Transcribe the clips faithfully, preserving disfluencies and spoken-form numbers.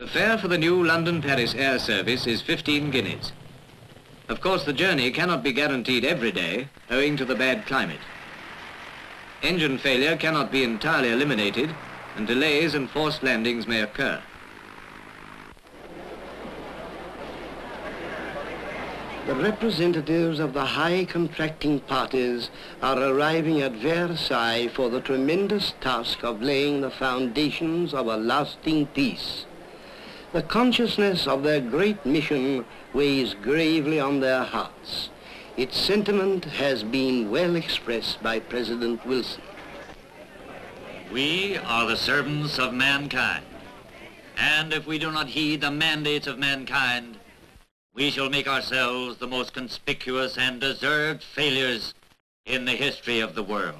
The fare for the new London-Paris air service is fifteen guineas. Of course, the journey cannot be guaranteed every day, owing to the bad climate. Engine failure cannot be entirely eliminated, and delays and forced landings may occur. The representatives of the high contracting parties are arriving at Versailles for the tremendous task of laying the foundations of a lasting peace. The consciousness of their great mission weighs gravely on their hearts. Its sentiment has been well expressed by President Wilson. We are the servants of mankind, and if we do not heed the mandates of mankind, we shall make ourselves the most conspicuous and deserved failures in the history of the world.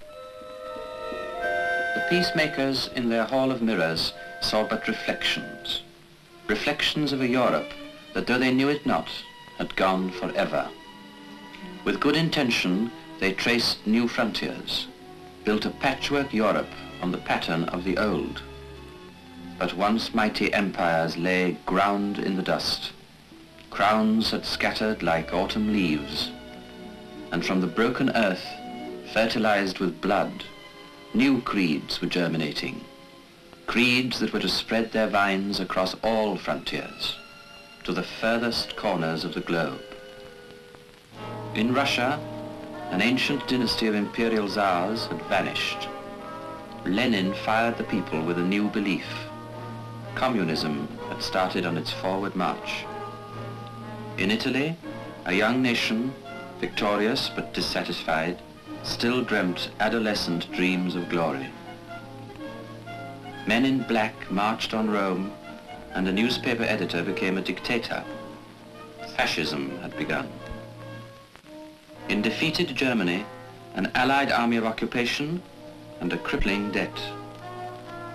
The peacemakers in their hall of mirrors saw but reflections, reflections of a Europe that, though they knew it not, had gone forever. With good intention, they traced new frontiers, built a patchwork Europe on the pattern of the old. But once mighty empires lay ground in the dust. Crowns had scattered like autumn leaves. And from the broken earth, fertilized with blood, new creeds were germinating. Creeds that were to spread their vines across all frontiers, to the furthest corners of the globe. In Russia, an ancient dynasty of imperial czars had vanished. Lenin fired the people with a new belief. Communism had started on its forward march. In Italy, a young nation, victorious but dissatisfied, still dreamt adolescent dreams of glory. Men in black marched on Rome, and a newspaper editor became a dictator. Fascism had begun. In defeated Germany, an Allied army of occupation and a crippling debt.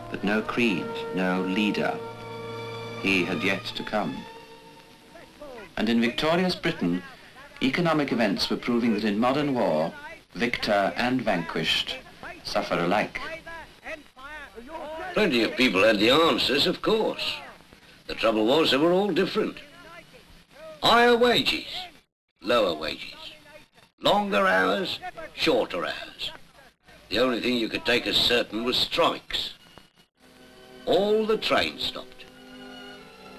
But no creed, no leader. He had yet to come. And in victorious Britain, economic events were proving that in modern war, victor and vanquished suffer alike. Plenty of people had the answers, of course. The trouble was they were all different. Higher wages, lower wages. Longer hours, shorter hours. The only thing you could take as certain was strikes. All the trains stopped.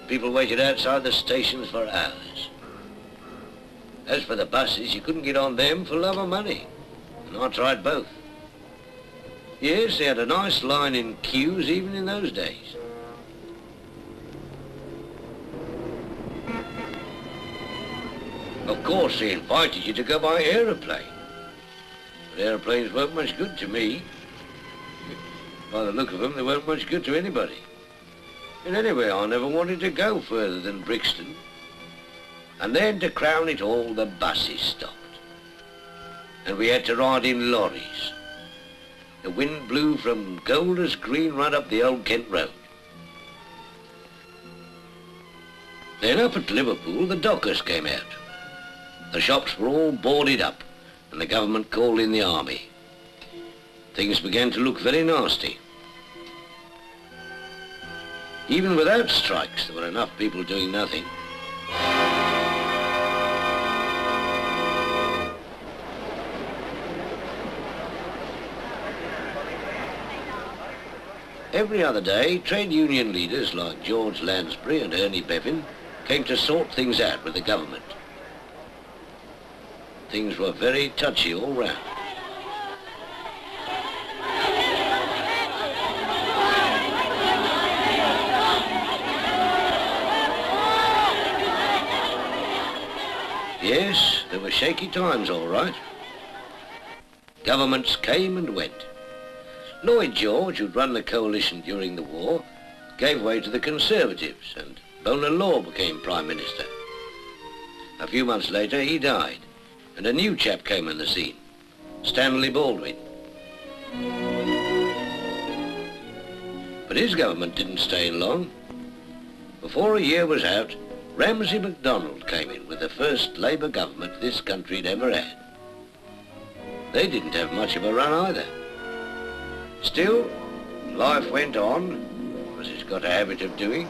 People waited outside the stations for hours. As for the buses, you couldn't get on them for love or money. And I tried both. Yes, they had a nice line in queues even in those days. Of course, they invited you to go by aeroplane. But aeroplanes weren't much good to me. By the look of them, they weren't much good to anybody. And anyway, I never wanted to go further than Brixton. And then, to crown it all, the buses stopped. And we had to ride in lorries. The wind blew from Golders Green right up the Old Kent Road. Then up at Liverpool, the dockers came out. The shops were all boarded up, and the government called in the army. Things began to look very nasty. Even without strikes, there were enough people doing nothing. Every other day, trade union leaders like George Lansbury and Ernie Bevin came to sort things out with the government. Things were very touchy all round. Yes, there were shaky times, all right. Governments came and went. Lloyd George, who'd run the coalition during the war, gave way to the Conservatives, and Bonar Law became Prime Minister. A few months later, he died, and a new chap came on the scene, Stanley Baldwin. But his government didn't stay long. Before a year was out, Ramsay MacDonald came in with the first Labour government this country'd ever had. They didn't have much of a run either. Still, life went on, as got a habit of doing.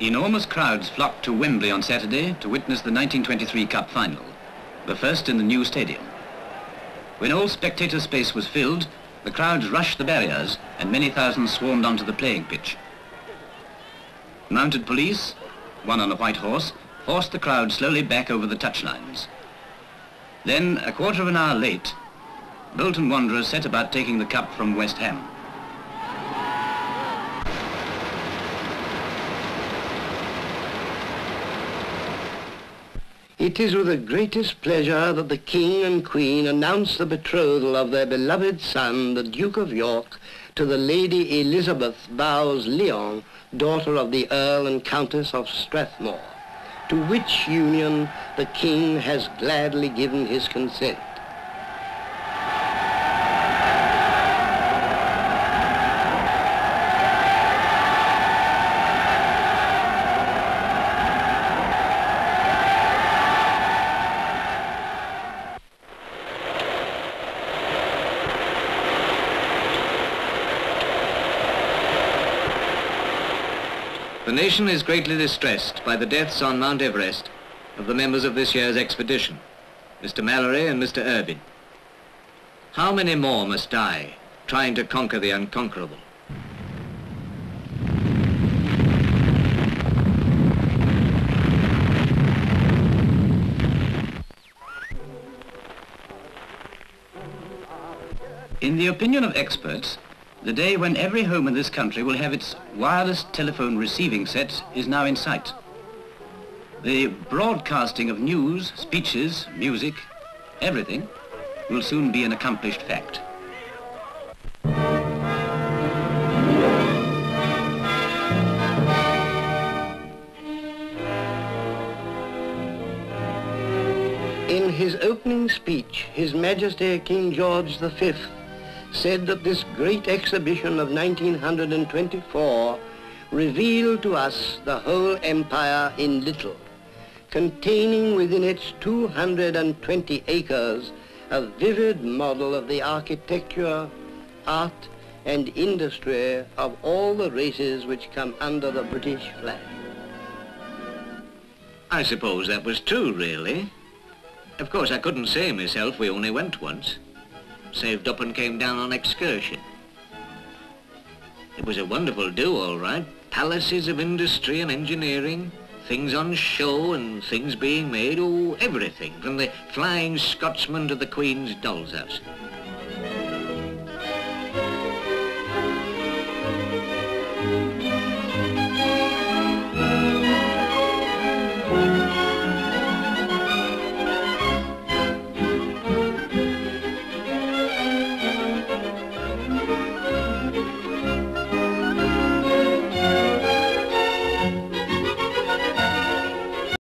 Enormous crowds flocked to Wembley on Saturday to witness the nineteen twenty-three Cup Final, the first in the new stadium. When all spectator space was filled, the crowds rushed the barriers and many thousands swarmed onto the playing pitch. Mounted police, one on a white horse, forced the crowd slowly back over the touchlines. Then, a quarter of an hour late, Bolton Wanderers set about taking the cup from West Ham. It is with the greatest pleasure that the King and Queen announce the betrothal of their beloved son, the Duke of York, to the Lady Elizabeth Bowes-Leon, daughter of the Earl and Countess of Strathmore, to which union the King has gladly given his consent. The nation is greatly distressed by the deaths on Mount Everest of the members of this year's expedition, Mister Mallory and Mister Irvine. How many more must die trying to conquer the unconquerable? In the opinion of experts, the day when every home in this country will have its wireless telephone receiving sets is now in sight. The broadcasting of news, speeches, music, everything, will soon be an accomplished fact. In his opening speech, His Majesty King George the Fifth said that this great exhibition of nineteen twenty-four revealed to us the whole empire in little, containing within its two hundred twenty acres a vivid model of the architecture, art, and industry of all the races which come under the British flag. I suppose that was true, really. Of course, I couldn't say myself we only went once. Saved up and came down on excursion. It was a wonderful do, all right. Palaces of industry and engineering, things on show and things being made, oh, everything, from the Flying Scotsman to the Queen's doll's house.